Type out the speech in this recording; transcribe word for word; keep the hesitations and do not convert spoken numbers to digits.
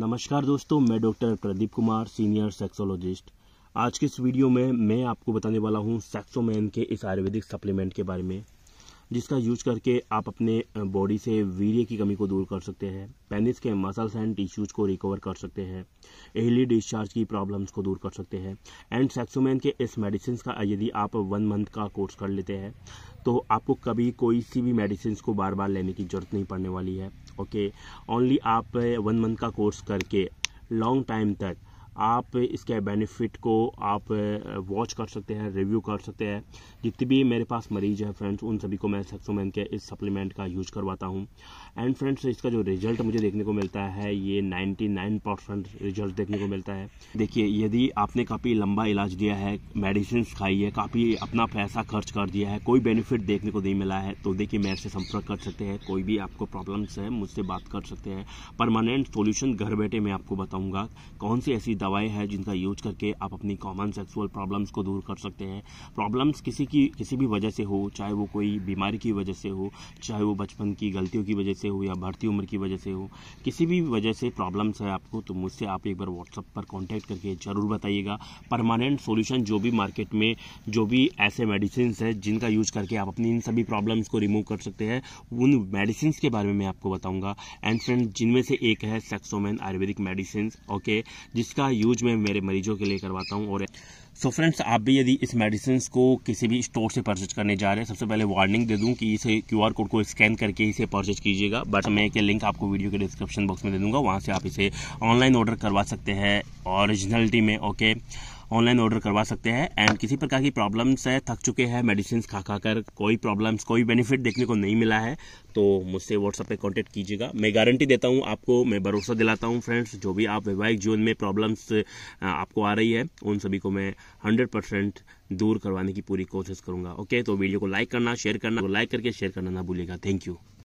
नमस्कार दोस्तों, मैं doctor Pradeep Kumar, senior sexologist. आज के इस वीडियो में मैं आपको बताने वाला हूं सेक्सोमेन के इस आयुर्वेदिक सप्लीमेंट के बारे में, जिसका यूज करके आप अपने बॉडी से वीर्य की कमी को दूर कर सकते हैं, पेनिस के मसल्स एंड टिश्यूज को रिकवर कर सकते हैं, एहली डिस्चार्ज की प्रॉब्लम्स को दूर कर सकते हैं। एंड सेक्सोमेन के इस मेडिसिन का यदि आप वन मंथ का कोर्स कर लेते हैं तो आपको कभी कोई सी भी मेडिसिन को बार बार लेने की जरूरत नहीं पड़ने वाली है। ओके, ओनली आप वन मंथ का कोर्स करके लॉन्ग टाइम तक आप इसके बेनिफिट को आप वॉच कर सकते हैं, रिव्यू कर सकते हैं। जितने भी मेरे पास मरीज हैं फ्रेंड्स, उन सभी को मैं सेक्सोमेन के इस सप्लीमेंट का यूज करवाता हूं। एंड फ्रेंड्स, इसका जो रिजल्ट मुझे देखने को मिलता है, ये निन्यानवे परसेंट रिजल्ट देखने को मिलता है। देखिए, यदि आपने काफ़ी लंबा इलाज दिया है, मेडिसिन खाई है, काफ़ी अपना पैसा खर्च कर दिया है, कोई बेनिफिट देखने को नहीं मिला है, तो देखिए मेरे से संपर्क कर सकते हैं। कोई भी आपको प्रॉब्लम्स है, मुझसे बात कर सकते हैं। परमानेंट सोल्यूशन घर बैठे मैं आपको बताऊँगा कौन सी ऐसी दवाएं हैं जिनका यूज करके आप अपनी कॉमन सेक्सुअल प्रॉब्लम्स को दूर कर सकते हैं। प्रॉब्लम्स किसी की किसी भी वजह से हो, चाहे वो कोई बीमारी की वजह से हो, चाहे वो बचपन की गलतियों की वजह से हो या बढ़ती उम्र की वजह से हो, किसी भी वजह से प्रॉब्लम्स है आपको, तो मुझसे आप एक बार व्हाट्सअप पर कॉन्टैक्ट करके ज़रूर बताइएगा। परमानेंट सोल्यूशन, जो भी मार्केट में जो भी ऐसे मेडिसिन है जिनका यूज करके आप अपनी इन सभी प्रॉब्लम्स को रिमूव कर सकते हैं, उन मेडिसिन के बारे में मैं आपको बताऊँगा। एंड फ्रेंड, जिनमें से एक है सेक्सोमेन आयुर्वेदिक मेडिसिन, ओके, जिसका यूज मैं मेरे मरीजों के लिए करवाता हूं। और सो so फ्रेंड्स, आप भी यदि इस मेडिसिन को किसी भी स्टोर से परचेज करने जा रहे हैं, सबसे पहले वार्निंग दे दूं कि इसे क्यूआर कोड को स्कैन करके इसे परचेज कीजिएगा। बट मैं एक लिंक आपको वीडियो के डिस्क्रिप्शन बॉक्स में दे दूंगा, वहां से आप इसे ऑनलाइन ऑर्डर करवा सकते हैं ओरिजिनलिटी में। ओके, ऑनलाइन ऑर्डर करवा सकते हैं। एंड किसी प्रकार की प्रॉब्लम्स है, थक चुके हैं मेडिसिन खा खा कर, कोई प्रॉब्लम्स कोई बेनिफिट देखने को नहीं मिला है, तो मुझसे व्हाट्सएप पे कांटेक्ट कीजिएगा। मैं गारंटी देता हूँ आपको, मैं भरोसा दिलाता हूँ फ्रेंड्स, जो भी आप वैवाहिक जीवन में प्रॉब्लम्स आपको आ रही है, उन सभी को मैं हंड्रेड परसेंट दूर करवाने की पूरी कोशिश करूँगा। ओके, तो वीडियो को लाइक करना, शेयर करना, तो लाइक करके शेयर करना ना भूलिएगा। Thank you.